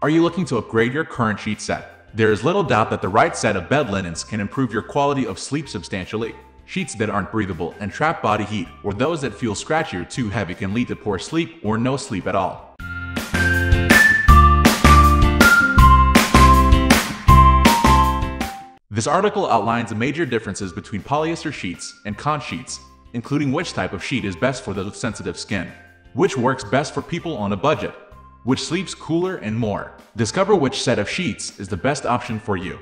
Are you looking to upgrade your current sheet set? There is little doubt that the right set of bed linens can improve your quality of sleep substantially. Sheets that aren't breathable and trap body heat, or those that feel scratchy or too heavy, can lead to poor sleep or no sleep at all. This article outlines the major differences between polyester sheets and cotton sheets, including which type of sheet is best for those with sensitive skin, which works best for people on a budget, which sleeps cooler, and more. Discover which set of sheets is the best option for you.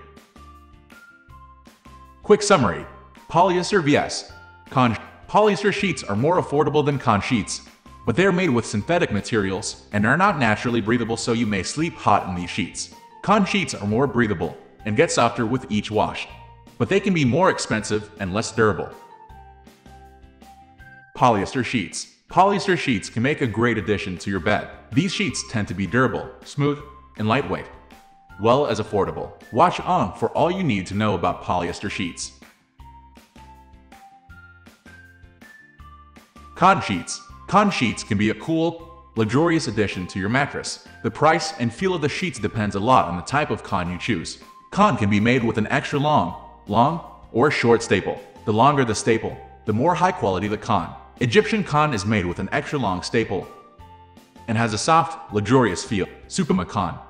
Quick summary: polyester vs. cotton. Polyester sheets are more affordable than cotton sheets, but they are made with synthetic materials and are not naturally breathable, so you may sleep hot in these sheets. Cotton sheets are more breathable and get softer with each wash, but they can be more expensive and less durable. Polyester sheets. Polyester sheets can make a great addition to your bed. These sheets tend to be durable, smooth, and lightweight, as well as affordable. Watch on for all you need to know about polyester sheets. Cotton sheets. Cotton sheets can be a cool, luxurious addition to your mattress. The price and feel of the sheets depends a lot on the type of cotton you choose. Cotton can be made with an extra long, or short staple. The longer the staple, the more high quality the cotton. Egyptian cotton is made with an extra long staple and has a soft, luxurious feel. Supima cotton,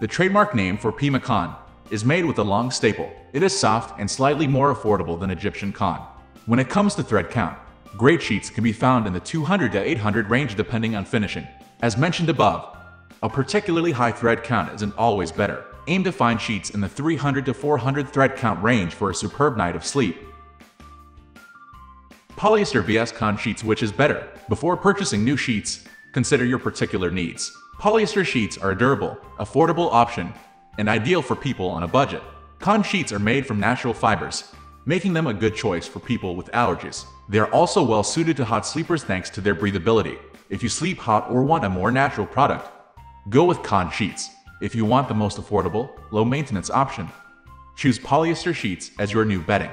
the trademark name for Pima cotton, is made with a long staple. It is soft and slightly more affordable than Egyptian cotton. When it comes to thread count, great sheets can be found in the 200 to 800 range depending on finishing. As mentioned above, a particularly high thread count isn't always better. Aim to find sheets in the 300 to 400 thread count range for a superb night of sleep. Polyester vs. cotton sheets, which is better? Before purchasing new sheets, consider your particular needs. Polyester sheets are a durable, affordable option and ideal for people on a budget. Cotton sheets are made from natural fibers, making them a good choice for people with allergies. They are also well suited to hot sleepers thanks to their breathability. If you sleep hot or want a more natural product, go with cotton sheets. If you want the most affordable, low-maintenance option, choose polyester sheets as your new bedding.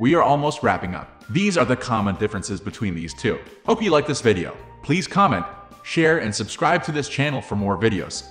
We are almost wrapping up. These are the common differences between these two. Hope you like this video. Please comment, share, and subscribe to this channel for more videos.